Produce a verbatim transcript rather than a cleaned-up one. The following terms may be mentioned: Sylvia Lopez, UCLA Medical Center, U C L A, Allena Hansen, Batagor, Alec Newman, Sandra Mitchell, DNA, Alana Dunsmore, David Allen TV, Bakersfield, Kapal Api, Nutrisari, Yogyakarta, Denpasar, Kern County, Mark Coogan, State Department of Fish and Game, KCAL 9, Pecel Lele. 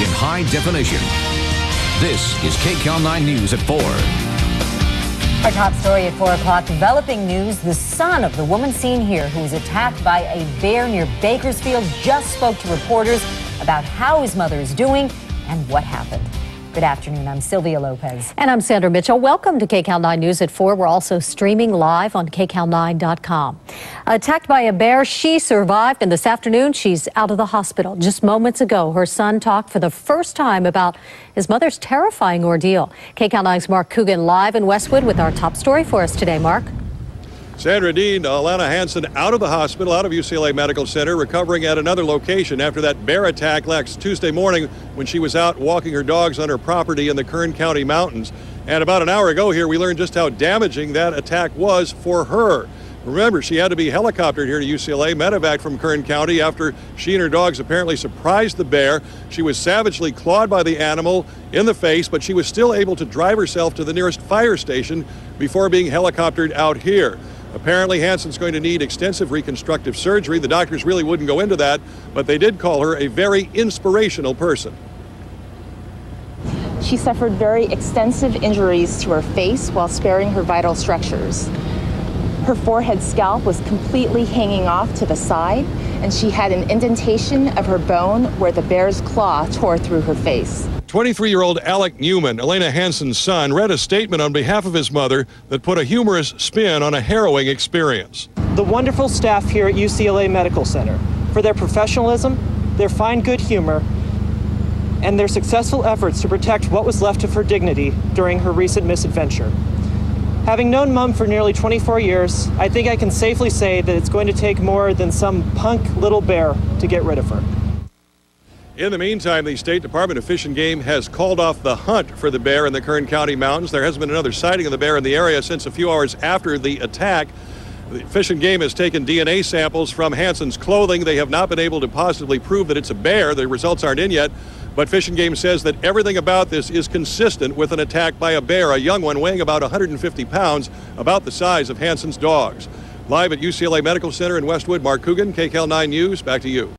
in high definition. This is K C A L nine News at four. Our top story at four o'clock, developing news. The son of the woman seen here who was attacked by a bear near Bakersfield just spoke to reporters about how his mother is doing and what happened. Good afternoon, I'm Sylvia Lopez. And I'm Sandra Mitchell. Welcome to K C A L nine News at four. We're also streaming live on K C A L nine dot com. Attacked by a bear, she survived, and this afternoon she's out of the hospital. Just moments ago, her son talked for the first time about his mother's terrifying ordeal. K C A L nine's Mark Coogan live in Westwood with our top story for us today, Mark. Sandra Dean, Allena Hansen out of the hospital, out of U C L A Medical Center, recovering at another location after that bear attack last Tuesday morning when she was out walking her dogs on her property in the Kern County mountains. And about an hour ago here, we learned just how damaging that attack was for her. Remember, she had to be helicoptered here to U C L A medevac from Kern County after she and her dogs apparently surprised the bear. She was savagely clawed by the animal in the face, but she was still able to drive herself to the nearest fire station before being helicoptered out here. Apparently, Hansen's going to need extensive reconstructive surgery. The doctors really wouldn't go into that, but they did call her a very inspirational person. She suffered very extensive injuries to her face while sparing her vital structures. Her forehead scalp was completely hanging off to the side, and she had an indentation of her bone where the bear's claw tore through her face. twenty-three-year-old Alec Newman, Allena Hansen's son, read a statement on behalf of his mother that put a humorous spin on a harrowing experience. The wonderful staff here at U C L A Medical Center, for their professionalism, their fine good humor, and their successful efforts to protect what was left of her dignity during her recent misadventure. Having known Mom for nearly twenty-four years, I think I can safely say that it's going to take more than some punk little bear to get rid of her. In the meantime, the State Department of Fish and Game has called off the hunt for the bear in the Kern County mountains. There hasn't been another sighting of the bear in the area since a few hours after the attack. The Fish and Game has taken D N A samples from Hansen's clothing. They have not been able to positively prove that it's a bear. The results aren't in yet, but Fish and Game says that everything about this is consistent with an attack by a bear, a young one weighing about one hundred fifty pounds, about the size of Hansen's dogs. Live at U C L A Medical Center in Westwood, Mark Coogan, K C A L nine News, back to you.